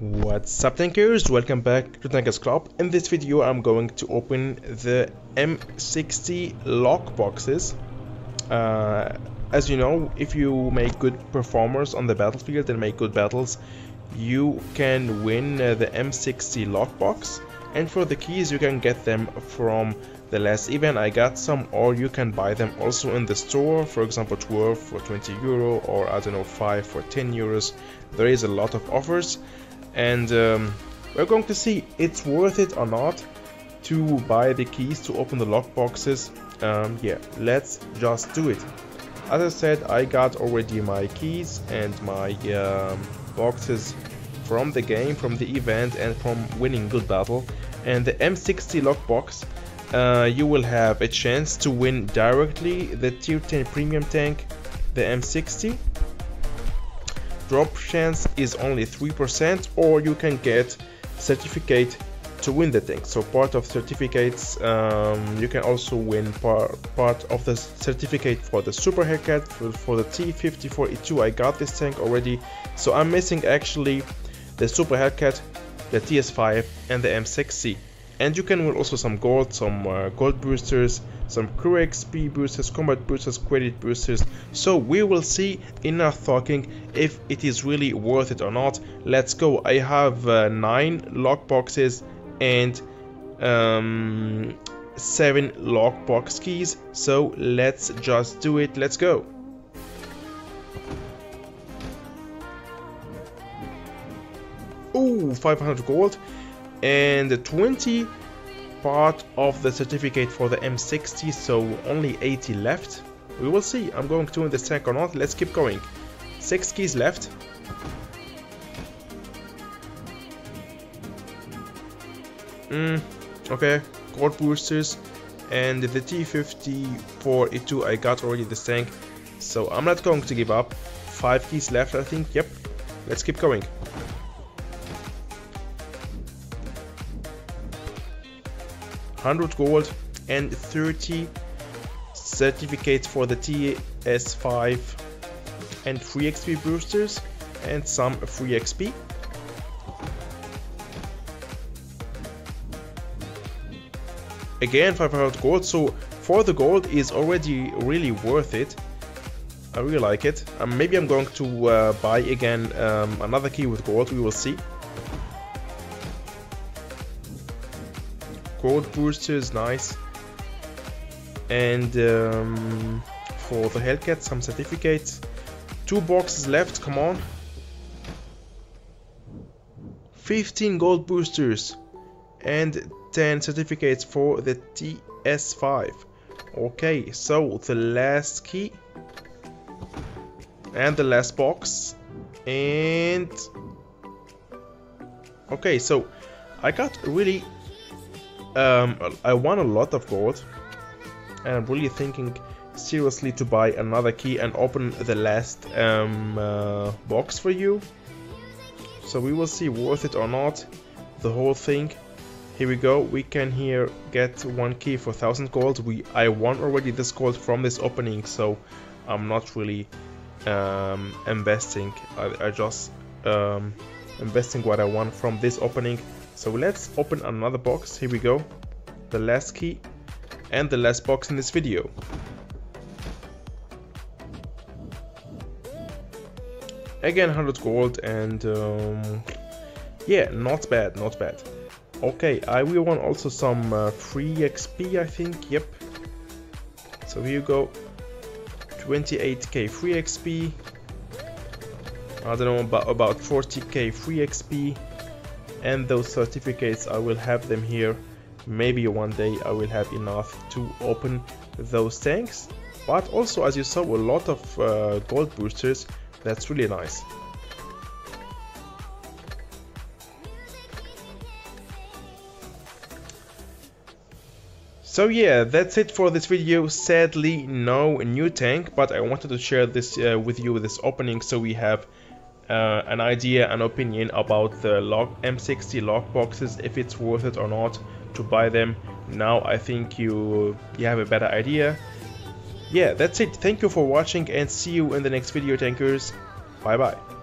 What's up, tankers? Welcome back to Tankers Club. In this video I'm going to open the M60 lock boxes. As you know, if you make good performers on the battlefield and make good battles, you can win the M60 lock box, and for the keys you can get them from the last event. I got some, or you can buy them also in the store, for example 12 for 20 euro, or I don't know, 5 for 10 euros. There is a lot of offers, and we're going to see it's worth it or not to buy the keys to open the lock boxes. Yeah, let's just do it. As I said, I got already my keys and my boxes from the game, from the event, and from winning good battle. And the M60 lock box, you will have a chance to win directly the tier 10 premium tank, the M60. Drop chance is only 3%, or you can get certificate to win the tank. So part of certificates, you can also win part of the certificate for the Super Hellcat, for the T-54E2. I got this tank already, so I'm missing actually the Super Hellcat, the TS5, and the M6C. And you can win also some gold, some gold boosters, some crew XP boosters, combat boosters, credit boosters. So we will see, enough talking, if it is really worth it or not. Let's go. I have 9 lock boxes and 7 lock box keys, so let's just do it. Let's go. Ooh, 500 gold and 20 part of the certificate for the M60, so only 80 left. We will see. I'm going to win this tank or not. Let's keep going. 6 keys left. Okay, gold boosters and the T-54E2. I got already this tank, so I'm not going to give up. 5 keys left, I think. Yep, let's keep going. $100 gold and 30 certificates for the TS5 and free XP boosters and some free XP. Again, 500 gold, so for the gold is already really worth it. I really like it. Maybe I'm going to buy again another key with gold, we will see. Gold boosters, nice, and for the Hellcat some certificates. 2 boxes left, come on. 15 gold boosters and 10 certificates for the TS5. Okay, so the last key and the last box, and okay, so I got really I won a lot of gold, and I'm really thinking seriously to buy another key and open the last box for you. So we will see, worth it or not, the whole thing. Here we go. We can here get 1 key for 1,000 gold. I won already this gold from this opening, so I'm not really investing. I just investing what I won from this opening. So let's open another box. Here we go, the last key and the last box in this video. 100 gold and yeah, not bad, not bad. Okay, we won also some free XP, I think. Yep, so here you go, 28k free XP, I don't know, about 40k free XP. And those certificates, I will have them here. Maybe one day I will have enough to open those tanks. But also, as you saw, a lot of gold boosters. That's really nice. So yeah, that's it for this video. Sadly, no new tank, but I wanted to share this with you, this opening, so we have an idea, an opinion about the M60 lock boxes, if it's worth it or not to buy them. Now I think you have a better idea. Yeah, that's it. Thank you for watching, and see you in the next video, tankers. Bye bye.